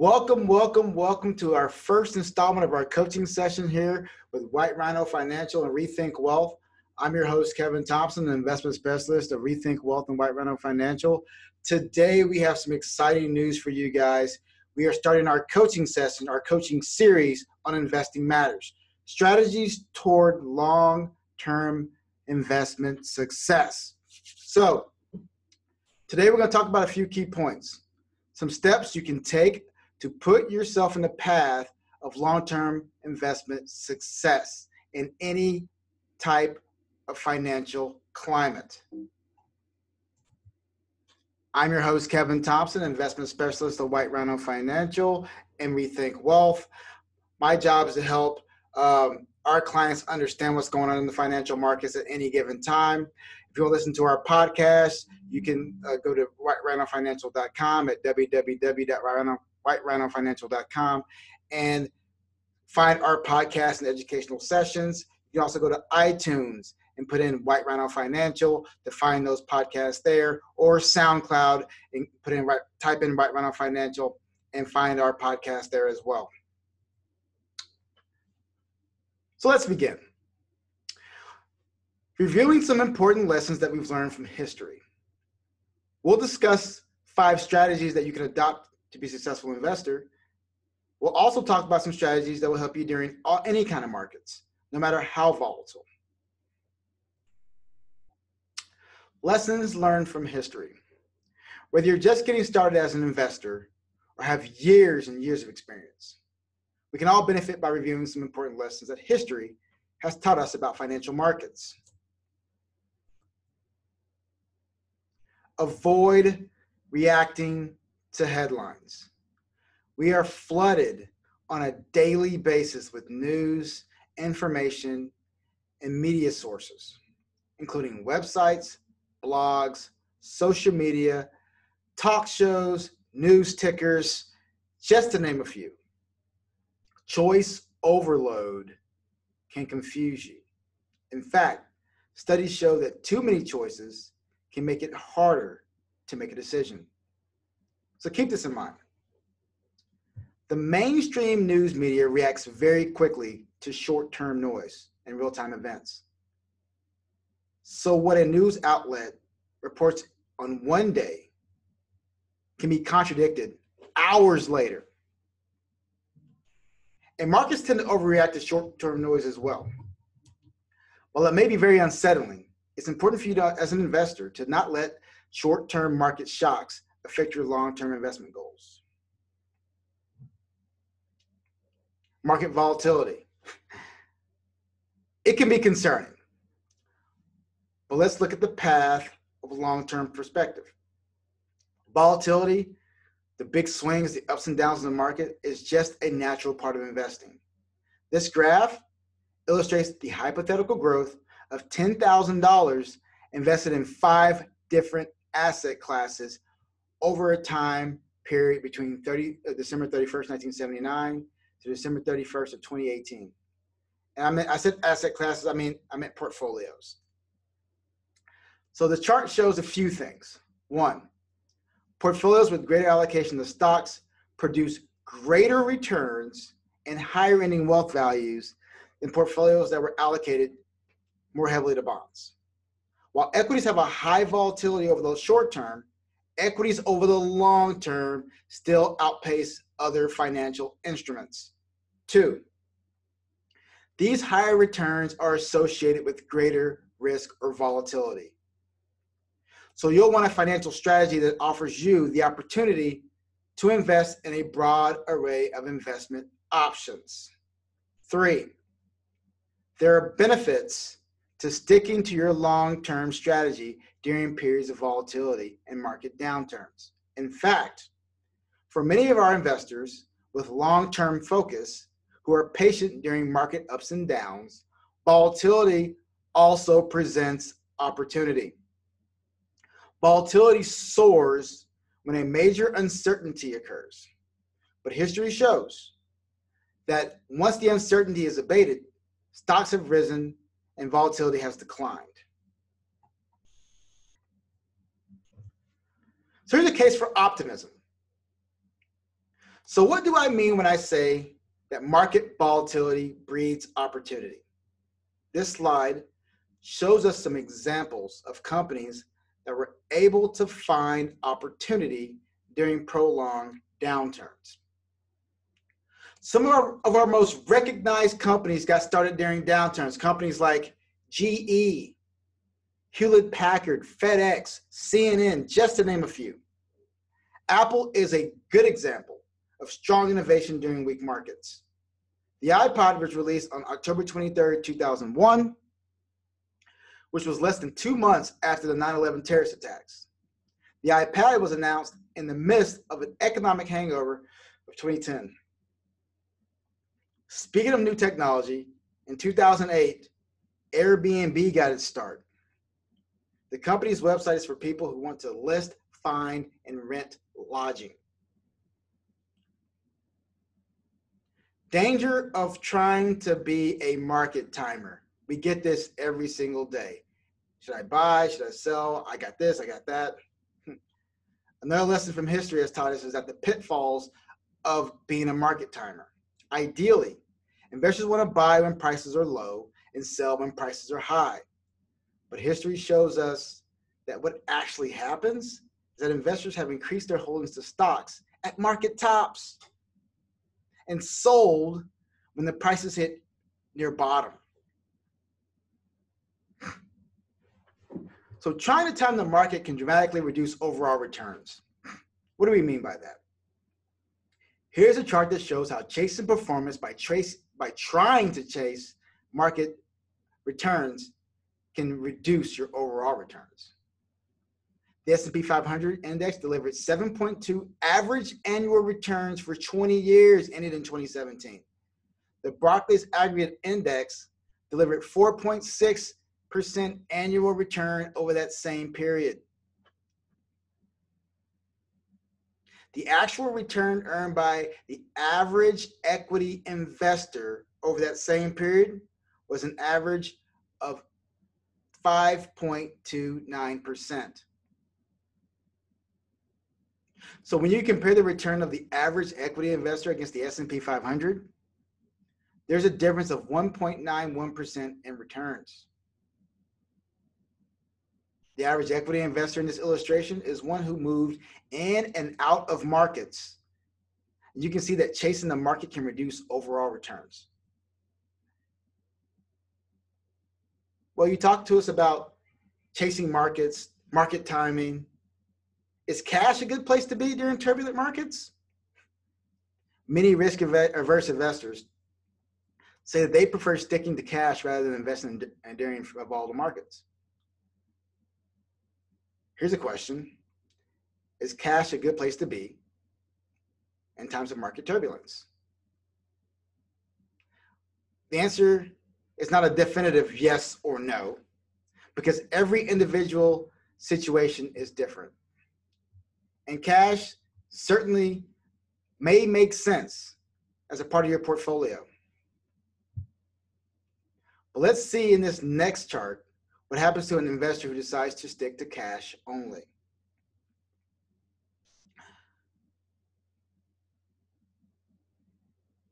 Welcome to our first installment of our coaching session here with White Rhino Financial and Rethink Wealth. I'm your host, Kevin Thompson, an investment specialist of Rethink Wealth and White Rhino Financial. Today, we have some exciting news for you guys. We are starting our coaching session, our coaching series on investing matters, strategies toward long-term investment success. So today, we're going to talk about a few key points, some steps you can take to put yourself in the path of long-term investment success in any type of financial climate. I'm your host, Kevin Thompson, investment specialist at White Rhino Financial and Rethink Wealth. My job is to help our clients understand what's going on in the financial markets at any given time. If you want to listen to our podcast, you can go to whiterhinofinancial.com at www.whiterhinofinancial.com and find our podcast and educational sessions. You can also go to iTunes and put in White Rhino Financial to find those podcasts there, or SoundCloud and type in White Rhino Financial and find our podcast there as well. So let's begin. Reviewing some important lessons that we've learned from history. We'll discuss 5 strategies that you can adopt to be a successful investor. We'll also talk about some strategies that will help you during any kind of markets, no matter how volatile. Lessons learned from history. Whether you're just getting started as an investor or have years and years of experience, we can all benefit by reviewing some important lessons that history has taught us about financial markets. Avoid reacting to headlines. We are flooded on a daily basis with news, information, and media sources, including websites, blogs, social media, talk shows, news tickers, just to name a few. Choice overload can confuse you. In fact, studies show that too many choices can make it harder to make a decision. So keep this in mind. The mainstream news media reacts very quickly to short-term noise and real-time events. So what a news outlet reports on one day can be contradicted hours later. And markets tend to overreact to short-term noise as well. While it may be very unsettling, it's important for you to, as an investor, to not let short-term market shocks affect your long-term investment goals. Market volatility. It can be concerning, but let's look at the path of a long-term perspective. Volatility, the big swings, the ups and downs in the market, is just a natural part of investing. This graph illustrates the hypothetical growth of $10,000 invested in 5 different asset classes over a time period between December 31st, 1979 to December 31st of 2018. And I said asset classes, I meant portfolios. So the chart shows a few things. 1, portfolios with greater allocation to stocks produce greater returns and higher ending wealth values than portfolios that were allocated more heavily to bonds. While equities have a high volatility over the short term, equities over the long term still outpace other financial instruments. 2, these higher returns are associated with greater risk or volatility. So you'll want a financial strategy that offers you the opportunity to invest in a broad array of investment options. 3, there are benefits to sticking to your long-term strategy during periods of volatility and market downturns. In fact, for many of our investors with long-term focus who are patient during market ups and downs, volatility also presents opportunity. Volatility soars when a major uncertainty occurs, but history shows that once the uncertainty is abated, stocks have risen and volatility has declined. So here's a case for optimism. So what do I mean when I say that market volatility breeds opportunity? This slide shows us some examples of companies that were able to find opportunity during prolonged downturns. Some of our most recognized companies got started during downturns. Companies like GE, Hewlett-Packard, FedEx, CNN, just to name a few. Apple is a good example of strong innovation during weak markets. The iPod was released on October 23rd, 2001, which was less than 2 months after the 9/11 terrorist attacks. The iPad was announced in the midst of an economic hangover of 2010. Speaking of new technology, in 2008, Airbnb got its start. The company's website is for people who want to list, find, and rent lodging. Danger of trying to be a market timer. We get this every single day. Should I buy? Should I sell? I got this, I got that. Another lesson from history has taught us is that the pitfalls of being a market timer. Ideally, investors want to buy when prices are low and sell when prices are high. But history shows us that what actually happens is that investors have increased their holdings to stocks at market tops and sold when the prices hit near bottom. So trying to time the market can dramatically reduce overall returns. What do we mean by that? Here's a chart that shows how chasing performance by trying to chase market returns can reduce your overall returns. The S&P 500 index delivered 7.2 average annual returns for 20 years, ended in 2017. The Barclays aggregate index delivered 4.6% annual return over that same period. The actual return earned by the average equity investor over that same period was an average of 5.29%. So when you compare the return of the average equity investor against the S&P 500, there's a difference of 1.91% in returns. The average equity investor in this illustration is one who moved in and out of markets. You can see that chasing the market can reduce overall returns. Well, you talked to us about chasing markets, market timing. Is cash a good place to be during turbulent markets? Many risk-averse investors say that they prefer sticking to cash rather than investing during volatile markets. Here's a question. Is cash a good place to be in times of market turbulence? The answer is not a definitive yes or no, because every individual situation is different. And cash certainly may make sense as a part of your portfolio. But let's see in this next chart what happens to an investor who decides to stick to cash only.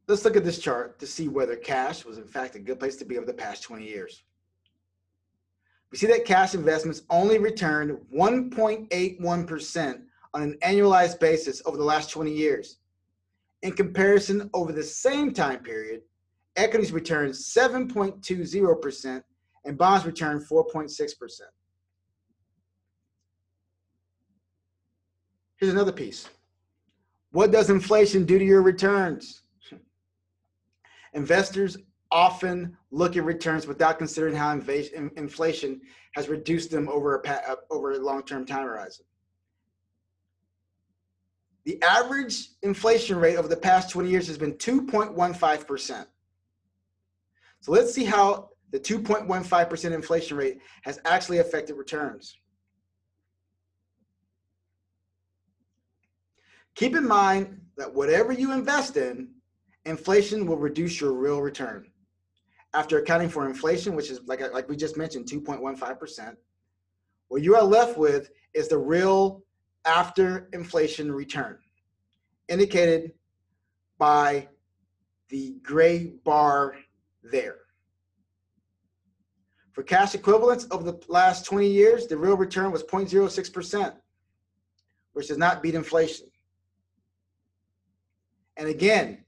Let's look at this chart to see whether cash was in fact a good place to be over the past 20 years. We see that cash investments only returned 1.81% on an annualized basis over the last 20 years. In comparison, over the same time period, equities returned 7.20% and bonds returned 4.6%. Here's another piece. What does inflation do to your returns? Investors often look at returns without considering how inflation has reduced them over a long-term time horizon. The average inflation rate over the past 20 years has been 2.15%. So let's see how the 2.15% inflation rate has actually affected returns. Keep in mind that whatever you invest in, inflation will reduce your real return. After accounting for inflation, which is like we just mentioned, 2.15%, what you are left with is the real after inflation return, indicated by the gray bar there. For cash equivalents over the last 20 years, the real return was 0.06%, which does not beat inflation. And again,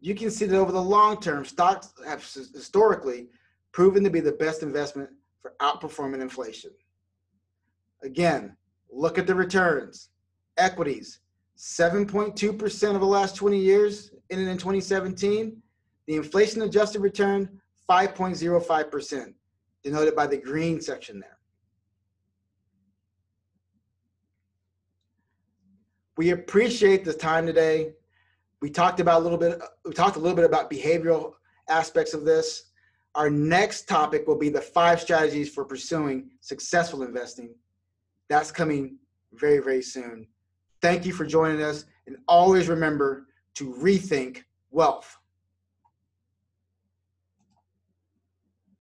you can see that over the long term, stocks have historically proven to be the best investment for outperforming inflation. Again, look at the returns. Equities, 7.2% over the last 20 years, ended in 2017. The inflation adjusted return, 5.05%, denoted by the green section there. We appreciate this time today. We talked a little bit about behavioral aspects of this. Our next topic will be the 5 strategies for pursuing successful investing. That's coming very, very soon. Thank you for joining us, and always remember to rethink wealth.